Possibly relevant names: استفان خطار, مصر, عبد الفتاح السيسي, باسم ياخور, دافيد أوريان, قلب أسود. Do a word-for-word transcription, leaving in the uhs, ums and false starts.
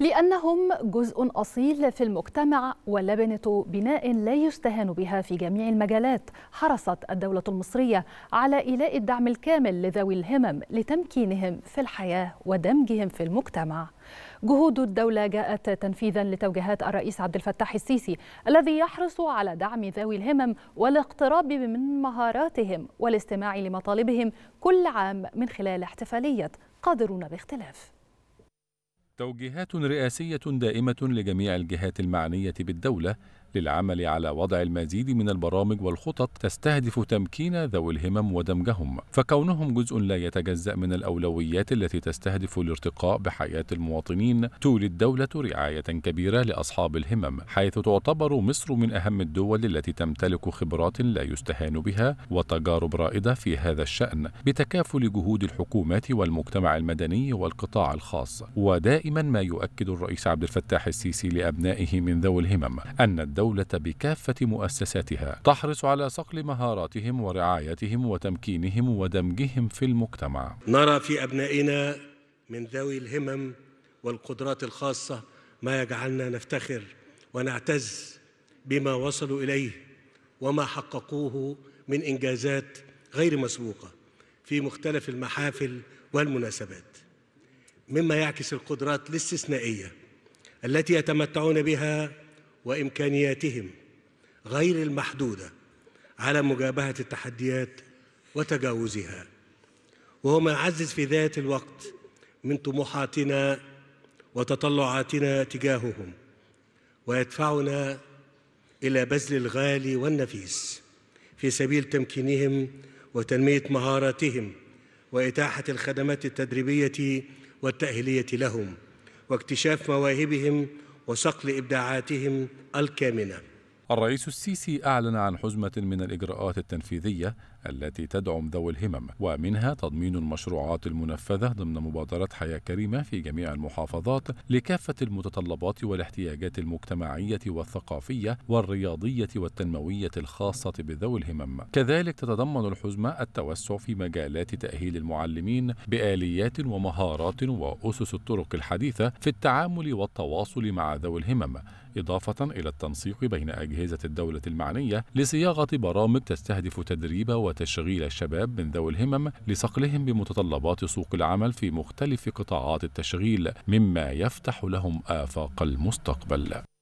لأنهم جزء أصيل في المجتمع ولبنة بناء لا يستهان بها في جميع المجالات. حرصت الدولة المصرية على إيلاء الدعم الكامل لذوي الهمم لتمكينهم في الحياة ودمجهم في المجتمع. جهود الدولة جاءت تنفيذا لتوجيهات الرئيس عبد الفتاح السيسي الذي يحرص على دعم ذوي الهمم والاقتراب من مهاراتهم والاستماع لمطالبهم كل عام من خلال احتفالية قادرون باختلاف. توجيهات رئاسية دائمة لجميع الجهات المعنية بالدولة للعمل على وضع المزيد من البرامج والخطط تستهدف تمكين ذوي الهمم ودمجهم، فكونهم جزء لا يتجزأ من الأولويات التي تستهدف الارتقاء بحياة المواطنين تولي الدولة رعاية كبيرة لأصحاب الهمم، حيث تعتبر مصر من أهم الدول التي تمتلك خبرات لا يستهان بها وتجارب رائدة في هذا الشأن بتكافل جهود الحكومات والمجتمع المدني والقطاع الخاص. ودائما ما يؤكد الرئيس عبد الفتاح السيسي لأبنائه من ذوي الهمم أن الدولة بكافة مؤسساتها تحرص على صقل مهاراتهم ورعايتهم وتمكينهم ودمجهم في المجتمع. نرى في أبنائنا من ذوي الهمم والقدرات الخاصة ما يجعلنا نفتخر ونعتز بما وصلوا إليه وما حققوه من إنجازات غير مسبوقة في مختلف المحافل والمناسبات، مما يعكس القدرات الاستثنائية التي يتمتعون بها وإمكانياتهم غير المحدودة على مجابهة التحديات وتجاوزها، وهو ما يعزز في ذات الوقت من طموحاتنا وتطلعاتنا تجاههم ويدفعنا إلى بذل الغالي والنفيس في سبيل تمكينهم وتنمية مهاراتهم وإتاحة الخدمات التدريبية والتأهيلية لهم واكتشاف مواهبهم وصقل إبداعاتهم الكامنة. الرئيس السيسي أعلن عن حزمة من الإجراءات التنفيذية التي تدعم ذوي الهمم، ومنها تضمين المشروعات المنفذة ضمن مبادرة حياة كريمة في جميع المحافظات لكافة المتطلبات والاحتياجات المجتمعية والثقافية والرياضية والتنموية الخاصة بذوي الهمم. كذلك تتضمن الحزمة التوسع في مجالات تأهيل المعلمين بآليات ومهارات وأسس الطرق الحديثة في التعامل والتواصل مع ذوي الهمم، إضافة إلى التنسيق بين أجهزة الدولة المعنية لصياغة برامج تستهدف تدريب وتشغيل الشباب من ذوي الهمم لصقلهم بمتطلبات سوق العمل في مختلف قطاعات التشغيل، مما يفتح لهم آفاق المستقبل.